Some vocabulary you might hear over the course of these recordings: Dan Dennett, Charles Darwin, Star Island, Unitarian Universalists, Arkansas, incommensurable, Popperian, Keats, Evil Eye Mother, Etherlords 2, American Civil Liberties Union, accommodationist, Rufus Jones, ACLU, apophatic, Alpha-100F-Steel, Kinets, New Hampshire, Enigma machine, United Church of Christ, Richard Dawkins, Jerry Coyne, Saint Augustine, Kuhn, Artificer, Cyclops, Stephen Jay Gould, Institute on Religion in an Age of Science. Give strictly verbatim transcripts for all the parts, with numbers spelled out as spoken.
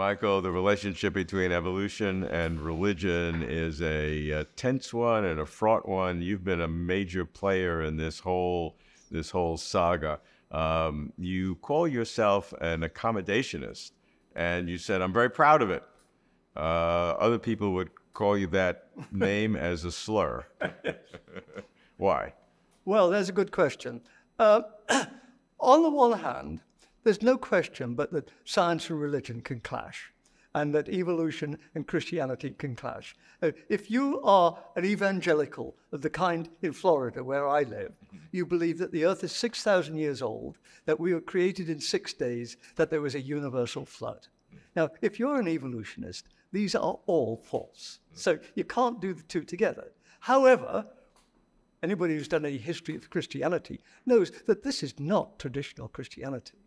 Michael, the relationship between evolution and religion is a, a tense one and a fraught one. You've been a major player in this whole this whole saga. Um, you call yourself an accommodationist, and you said, "I'm very proud of it." Uh, other people would call you that name as a slur. Why? Well, that's a good question. Uh, on the one hand, there's no question but that science and religion can clash, and that evolution and Christianity can clash. Uh, if you are an evangelical of the kind in Florida, where I live, you believe that the earth is six thousand years old, that we were created in six days, that there was a universal flood. Now, if you're an evolutionist, these are all false. So you can't do the two together. However, anybody who's done any history of Christianity knows that this is not traditional Christianity.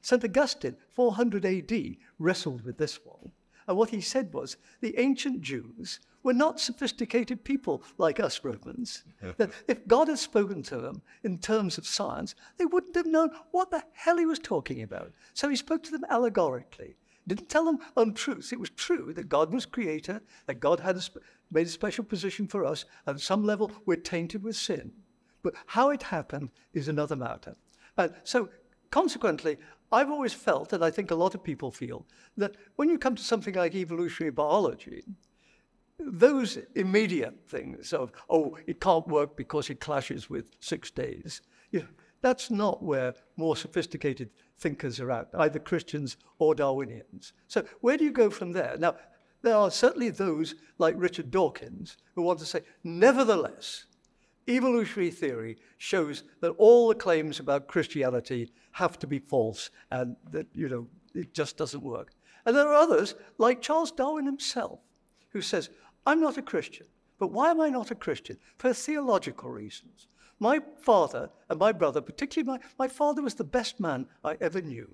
Saint Augustine, four hundred A D, wrestled with this one. And what he said was, the ancient Jews were not sophisticated people like us Romans, that if God had spoken to them in terms of science, they wouldn't have known what the hell he was talking about. So he spoke to them allegorically. Didn't tell them untruths. It was true that God was creator, that God had a made a special position for us. At some level, we're tainted with sin. But how it happened is another matter. And so, consequently, I've always felt, and I think a lot of people feel, that when you come to something like evolutionary biology, those immediate things of, oh, it can't work because it clashes with six days, you know, that's not where more sophisticated thinkers are at, either Christians or Darwinians. So where do you go from there? Now, there are certainly those like Richard Dawkins who want to say, nevertheless, evolutionary theory shows that all the claims about Christianity have to be false and that, you know, it just doesn't work. And there are others, like Charles Darwin himself, who says, I'm not a Christian, but why am I not a Christian? For theological reasons. My father and my brother, particularly my, my father was the best man I ever knew,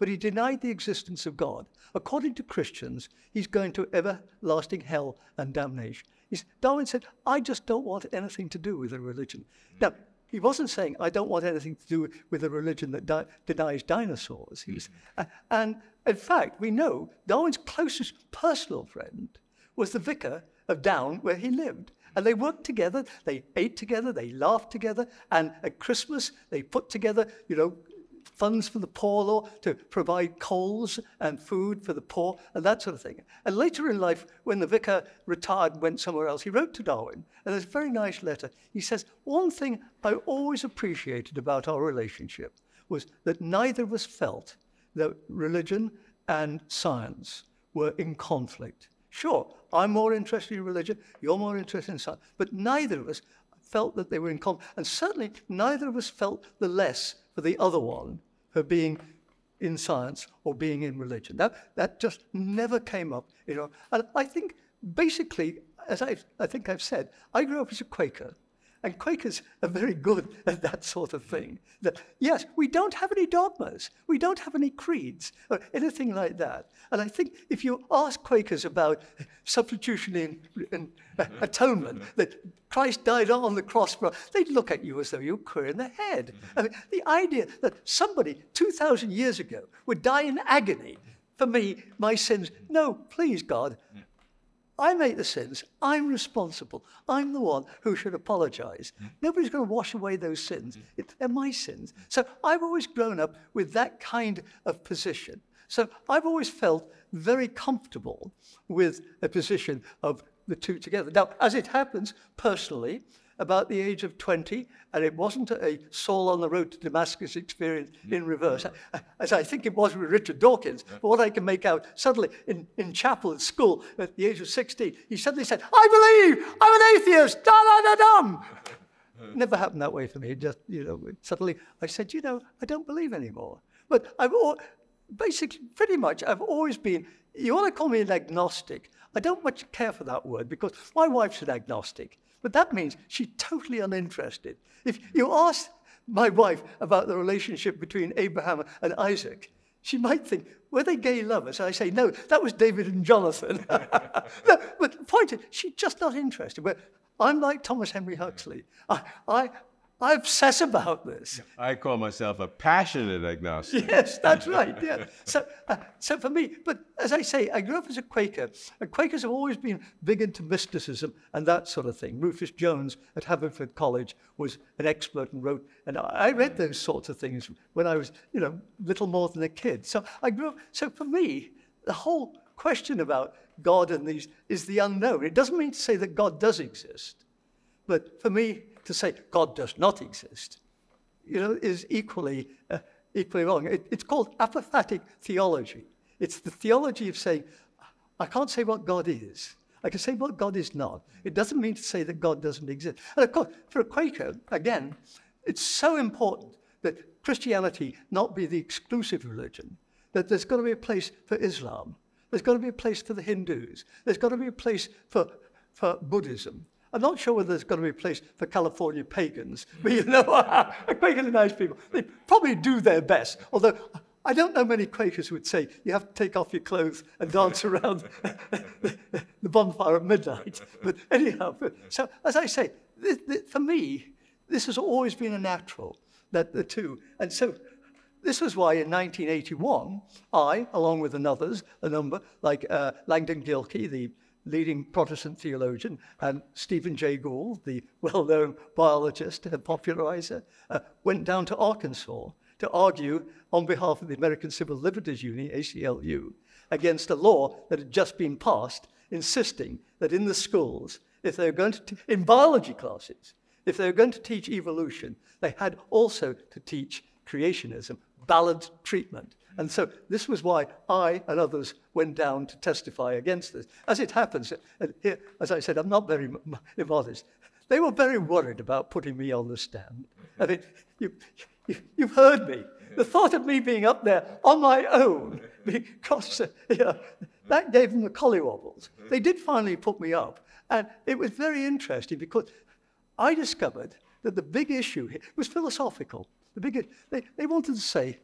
but he denied the existence of God. According to Christians, he's going to everlasting hell and damnation. Darwin said, I just don't want anything to do with a religion. Now, he wasn't saying, I don't want anything to do with a religion that di denies dinosaurs. He was, uh, and in fact, we know Darwin's closest personal friend was the vicar of Down, where he lived. And they worked together, they ate together, they laughed together, and at Christmas, they put together, you know, funds for the poor law to provide coals and food for the poor and that sort of thing. And later in life, when the vicar retired and went somewhere else, he wrote to Darwin, and there's a very nice letter. He says, one thing I always appreciated about our relationship was that neither of us felt that religion and science were in conflict. Sure, I'm more interested in religion, you're more interested in science, but neither of us felt that they were in conflict, and certainly neither of us felt the less for the other one for being in science or being in religion. That, that just never came up. You know? And I think basically, as I've, I think I've said, I grew up as a Quaker, and Quakers are very good at that sort of thing. That, yes, we don't have any dogmas, we don't have any creeds, or anything like that. And I think if you ask Quakers about substitution and uh, atonement, that Christ died on the cross, for, they'd look at you as though you were queer in the head. I mean, the idea that somebody two thousand years ago would die in agony for me, my sins, no, please, God, I make the sins, I'm responsible, I'm the one who should apologize. Nobody's going to wash away those sins, it, they're my sins. So I've always grown up with that kind of position. So I've always felt very comfortable with a position of the two together. Now, as it happens, personally, about the age of twenty, and it wasn't a Saul on the road to Damascus experience in reverse, as I think it was with Richard Dawkins, but what I can make out, suddenly in, in chapel at school, at the age of sixteen, he suddenly said, I believe, I'm an atheist, da-da-da-dum. Never happened that way for me, just, you know, suddenly I said, you know, I don't believe anymore. But I've all, basically, pretty much, I've always been, you want to call me an agnostic, I don't much care for that word, because my wife's an agnostic. But that means she's totally uninterested. If you ask my wife about the relationship between Abraham and Isaac, she might think, were they gay lovers? And I say, no, that was David and Jonathan. No, but the point is, she's just not interested. But I'm like Thomas Henry Huxley. I, I, I obsess about this. I call myself a passionate agnostic. Yes, that's right. Yeah. So, uh, so for me, but as I say, I grew up as a Quaker, and Quakers have always been big into mysticism and that sort of thing. Rufus Jones at Haverford College was an expert and wrote, and I read those sorts of things when I was, you know, little more than a kid. So I grew up. So for me, the whole question about God and these is the unknown. It doesn't mean to say that God does exist, but for me, to say God does not exist, you know, is equally, uh, equally wrong. It, it's called apophatic theology. It's the theology of saying, I can't say what God is. I can say what God is not. It doesn't mean to say that God doesn't exist. And of course, for a Quaker, again, it's so important that Christianity not be the exclusive religion, that there's got to be a place for Islam. There's got to be a place for the Hindus. There's got to be a place for, for Buddhism. I'm not sure whether there's going to be a place for California pagans, but you know, Quakers are nice people. They probably do their best, although I don't know many Quakers who would say you have to take off your clothes and dance around the bonfire at midnight. But anyhow, so as I say, th th for me, this has always been a natural, that the two. And so this was why in nineteen eighty-one, I, along with others, a number, like uh, Langdon Gilkey, the leading Protestant theologian, and Stephen Jay Gould, the well-known biologist and popularizer, uh, went down to Arkansas to argue on behalf of the American Civil Liberties Union, A C L U, against a law that had just been passed, insisting that in the schools, if they were going to, in biology classes, if they were going to teach evolution, they had also to teach creationism, balanced treatment. And so this was why I and others went down to testify against this. As it happens, and here, as I said, I'm not very immodest. They were very worried about putting me on the stand. I mean, you, you, you've heard me. The thought of me being up there on my own, because, you know, that gave them the collywobbles. They did finally put me up. And it was very interesting because I discovered that the big issue here was philosophical. The big, they, they wanted to say,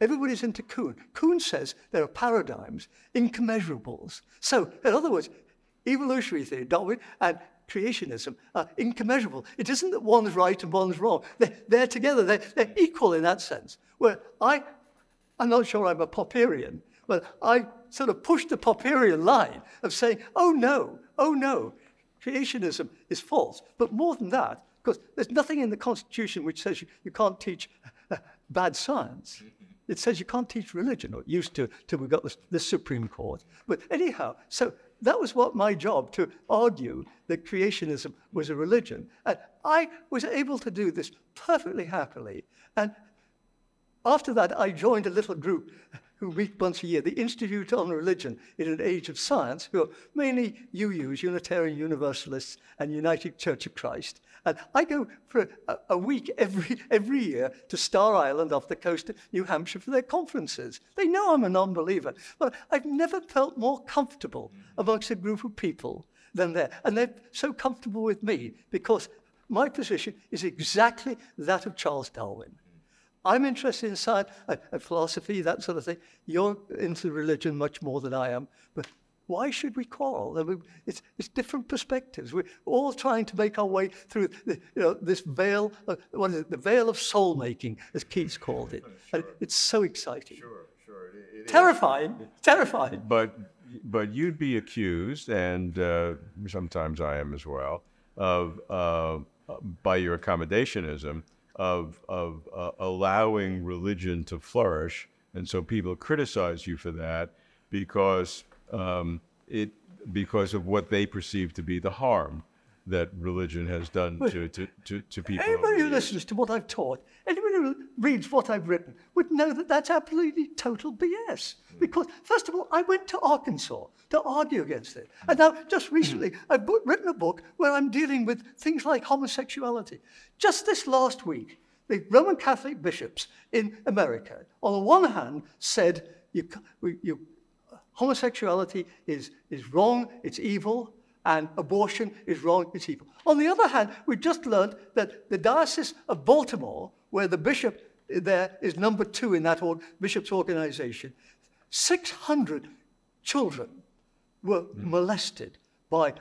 everybody's into Kuhn. Kuhn says there are paradigms, incommensurables. So, in other words, evolutionary theory, Darwin, and creationism are incommensurable. It isn't that one's right and one's wrong. They're, they're together. They're, they're equal in that sense. Where I, I'm not sure I'm a Popperian, but I sort of pushed the Popperian line of saying, oh, no, oh, no, creationism is false. But more than that, because there's nothing in the Constitution which says you, you can't teach uh, bad science. It says you can't teach religion, or it used to, till we got this, this Supreme Court. But anyhow, so that was what my job, to argue that creationism was a religion. And I was able to do this perfectly happily. And after that, I joined a little group who meet once a year, the Institute on Religion in an Age of Science, who are mainly U Us, Unitarian Universalists, and United Church of Christ. And I go for a, a week every, every year to Star Island off the coast of New Hampshire for their conferences. They know I'm a non-believer, but I've never felt more comfortable amongst a group of people than there. And they're so comfortable with me because my position is exactly that of Charles Darwin. I'm interested in science and philosophy, that sort of thing. You're into religion much more than I am, but why should we quarrel? I mean, it's, it's different perspectives. We're all trying to make our way through the, you know, this veil, of, what is it, the veil of soul-making, as Keats called it. Sure. And it's so exciting. Sure, sure. It, it terrifying, is. terrifying. But, but you'd be accused, and uh, sometimes I am as well, of, uh, by your accommodationism, of, of uh, allowing religion to flourish. And so people criticize you for that because, um, it, because of what they perceive to be the harm that religion has done to, to, to, to people. Anybody who listens to what I've taught, anybody who reads what I've written, would know that that's absolutely total B S. Because, first of all, I went to Arkansas to argue against it. And now, just recently, I've written a book where I'm dealing with things like homosexuality. Just this last week, the Roman Catholic bishops in America, on the one hand, said, you, you, homosexuality is, is wrong, it's evil, and abortion is wrong, it's evil. On the other hand, we just learned that the Diocese of Baltimore, where the bishop there is number two in that org bishop's organization, six hundred children were mm. molested by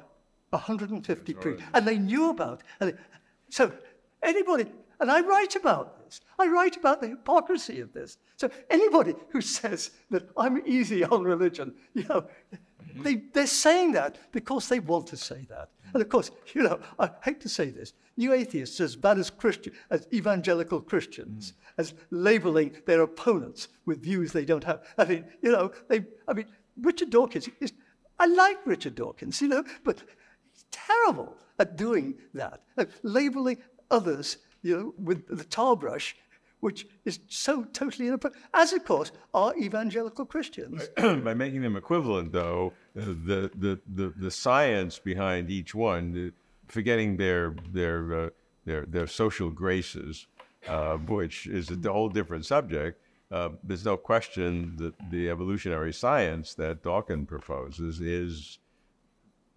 one hundred fifty priests, and they knew about it. So Anybody, and I write about this. I write about the hypocrisy of this. So anybody who says that I'm easy on religion, you know, they, they're saying that because they want to say that. And of course, you know, I hate to say this, new atheists are as bad as Christian, as evangelical Christians, mm. as labeling their opponents with views they don't have. I mean, you know, they, I mean, Richard Dawkins is, I like Richard Dawkins, you know, but he's terrible at doing that, at labeling others, you know, with the tar brush, which is so totally inappropriate, as of course are evangelical Christians. By making them equivalent, though, uh, the, the the the science behind each one, the, forgetting their their uh, their their social graces, uh, which is a whole different subject. Uh, there's no question that the evolutionary science that Dawkins proposes is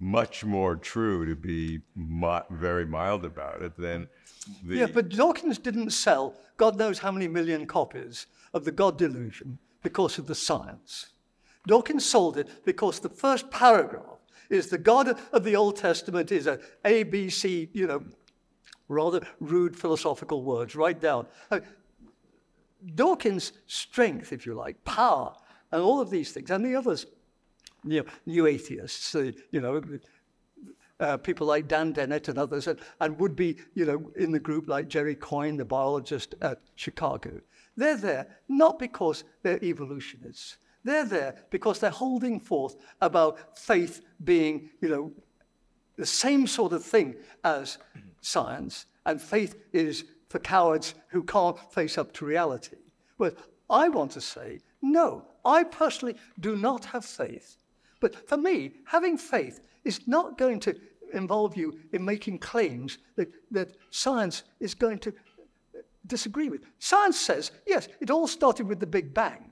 much more true, to be mi very mild about it, than the... Yeah, but Dawkins didn't sell God knows how many million copies of The God Delusion because of the science. Dawkins sold it because the first paragraph is the God of the Old Testament is a A, B, C, you know, rather rude philosophical words, right down. I mean, Dawkins' strength, if you like, power, and all of these things, and the others, you know, new atheists, uh, you know, uh, people like Dan Dennett and others, and, and would be, you know, in the group like Jerry Coyne, the biologist at Chicago. They're there not because they're evolutionists. They're there because they're holding forth about faith being, you know, the same sort of thing as science, and faith is for cowards who can't face up to reality. Well, I want to say, no, I personally do not have faith. But for me, having faith is not going to involve you in making claims that, that science is going to disagree with. Science says, yes, it all started with the Big Bang.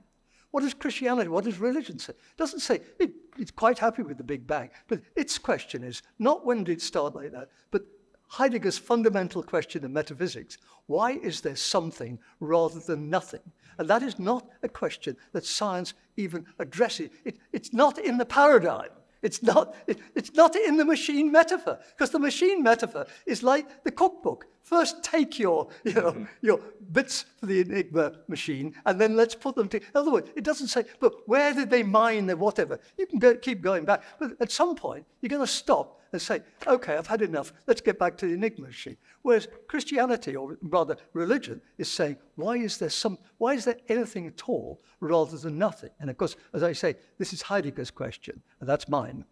What does Christianity, what does religion say? It doesn't say, it, it's quite happy with the Big Bang. But its question is, not when did it start like that, but Heidegger's fundamental question in metaphysics, why is there something rather than nothing? And that is not a question that science even addresses. It, it's not in the paradigm. It's not, it, it's not in the machine metaphor, because the machine metaphor is like the cookbook. First take your, you know, your bits for the Enigma machine, and then let's put them together. In other words, it doesn't say, but where did they mine the whatever? You can go, keep going back, but at some point, you're going to stop and say, okay, I've had enough, let's get back to the Enigma machine. Whereas Christianity, or rather religion, is saying, why is there some, why is there anything at all rather than nothing? And of course, as I say, this is Heidegger's question, and that's mine.